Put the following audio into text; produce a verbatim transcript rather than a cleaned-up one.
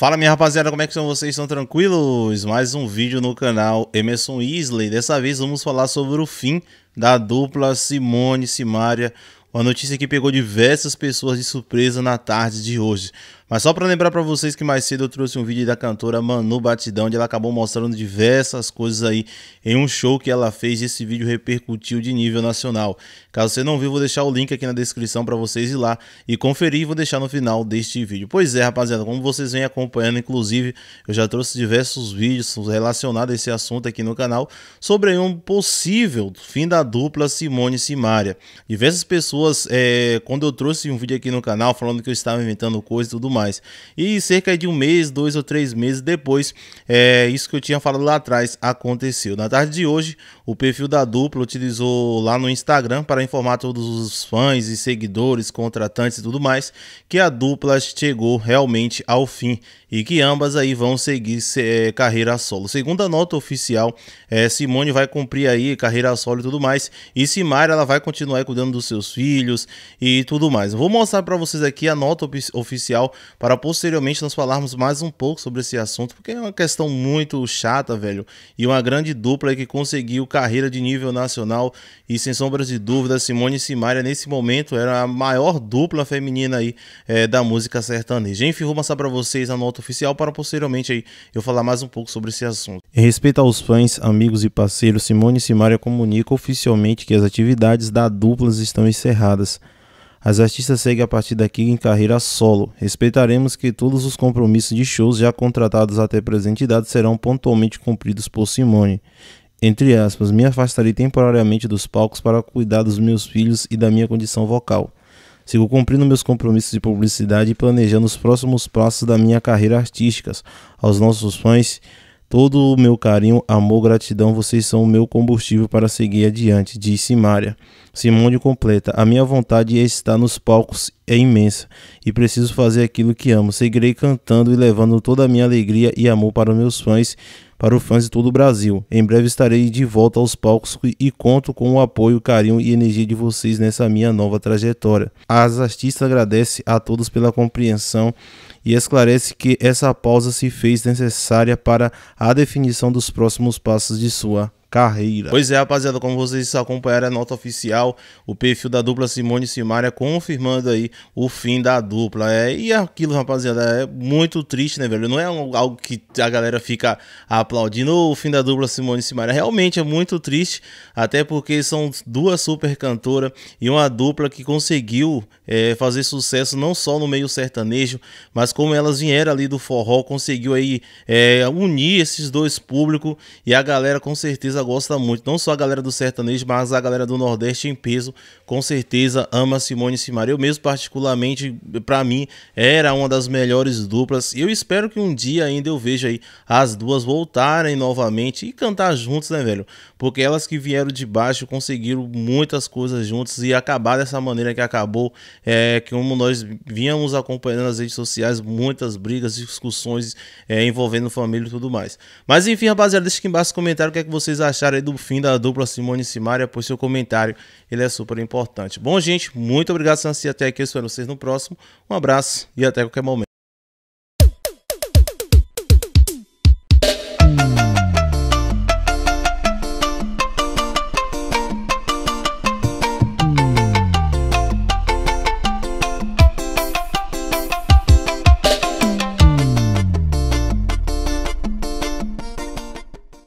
Fala minha rapaziada, como é que são vocês? Estão tranquilos? Mais um vídeo no canal Emerson Yslley. Dessa vez vamos falar sobre o fim da dupla Simone e Simaria. Uma notícia que pegou diversas pessoas de surpresa na tarde de hoje. Mas só para lembrar para vocês que mais cedo eu trouxe um vídeo da cantora Manu Batidão, onde ela acabou mostrando diversas coisas aí em um show que ela fez e esse vídeo repercutiu de nível nacional. Caso você não viu, vou deixar o link aqui na descrição para vocês ir lá e conferir, e vou deixar no final deste vídeo. Pois é, rapaziada, como vocês vêm acompanhando, inclusive, eu já trouxe diversos vídeos relacionados a esse assunto aqui no canal, sobre um possível fim da dupla Simone e Simaria. Diversas pessoas, é, quando eu trouxe um vídeo aqui no canal falando que eu estava inventando coisa e tudo mais, Mais. E cerca de um mês, dois ou três meses depois, é, isso que eu tinha falado lá atrás aconteceu. Na tarde de hoje, o perfil da dupla utilizou lá no Instagram para informar todos os fãs e seguidores, contratantes e tudo mais, que a dupla chegou realmente ao fim e que ambas aí vão seguir é, carreira solo. Segundo a nota oficial, é, Simone vai cumprir aí carreira solo e tudo mais, e Simaria ela vai continuar cuidando dos seus filhos e tudo mais. Eu vou mostrar para vocês aqui a nota oficial para posteriormente nós falarmos mais um pouco sobre esse assunto, porque é uma questão muito chata, velho, e uma grande dupla que conseguiu carreira de nível nacional e, sem sombras de dúvida, Simone e Simaria nesse momento era a maior dupla feminina aí é, da música sertaneja. Enfim, vou mostrar para vocês a nota oficial para posteriormente aí eu falar mais um pouco sobre esse assunto. Em respeito aos fãs, amigos e parceiros, Simone e Simaria comunica oficialmente que as atividades da dupla estão encerradas. As artistas seguem a partir daqui em carreira solo. Respeitaremos que todos os compromissos de shows já contratados até presente data serão pontualmente cumpridos por Simone. Entre aspas, me afastarei temporariamente dos palcos para cuidar dos meus filhos e da minha condição vocal. Sigo cumprindo meus compromissos de publicidade e planejando os próximos passos da minha carreira artística. Aos nossos fãs, todo o meu carinho, amor, gratidão, vocês são o meu combustível para seguir adiante, disse Simaria. Simone completa, a minha vontade é estar nos palcos é imensa e preciso fazer aquilo que amo. Seguirei cantando e levando toda a minha alegria e amor para os meus fãs, para os fãs de todo o Brasil. Em breve estarei de volta aos palcos e conto com o apoio, carinho e energia de vocês nessa minha nova trajetória. As artistas agradecem a todos pela compreensão e esclarece que essa pausa se fez necessária para a definição dos próximos passos de sua carreira. Pois é, rapaziada, como vocês acompanharam a nota oficial, o perfil da dupla Simone e Simaria confirmando aí o fim da dupla. É, e aquilo, rapaziada, é muito triste, né, velho? Não é algo que a galera fica aplaudindo o fim da dupla Simone e Simaria. Realmente é muito triste, até porque são duas super cantoras e uma dupla que conseguiu é, fazer sucesso não só no meio sertanejo, mas como elas vieram ali do forró, conseguiu aí é, unir esses dois públicos, e a galera com certeza gosta muito, não só a galera do sertanejo, mas a galera do Nordeste em peso, com certeza ama Simone e Simaria. Eu mesmo particularmente, pra mim, era uma das melhores duplas, e eu espero que um dia ainda eu veja aí as duas voltarem novamente e cantar juntos, né, velho? Porque elas que vieram de baixo conseguiram muitas coisas juntas, e acabar dessa maneira que acabou, é, que como nós vínhamos acompanhando nas redes sociais, muitas brigas, discussões é, envolvendo família e tudo mais. Mas enfim, rapaziada, deixa aqui embaixo no comentário o que é que vocês acham achar aí do fim da dupla Simone e Simaria, pois seu comentário ele é super importante. Bom, gente, muito obrigado por assistir até aqui. Eu espero vocês no próximo. Um abraço e até qualquer momento.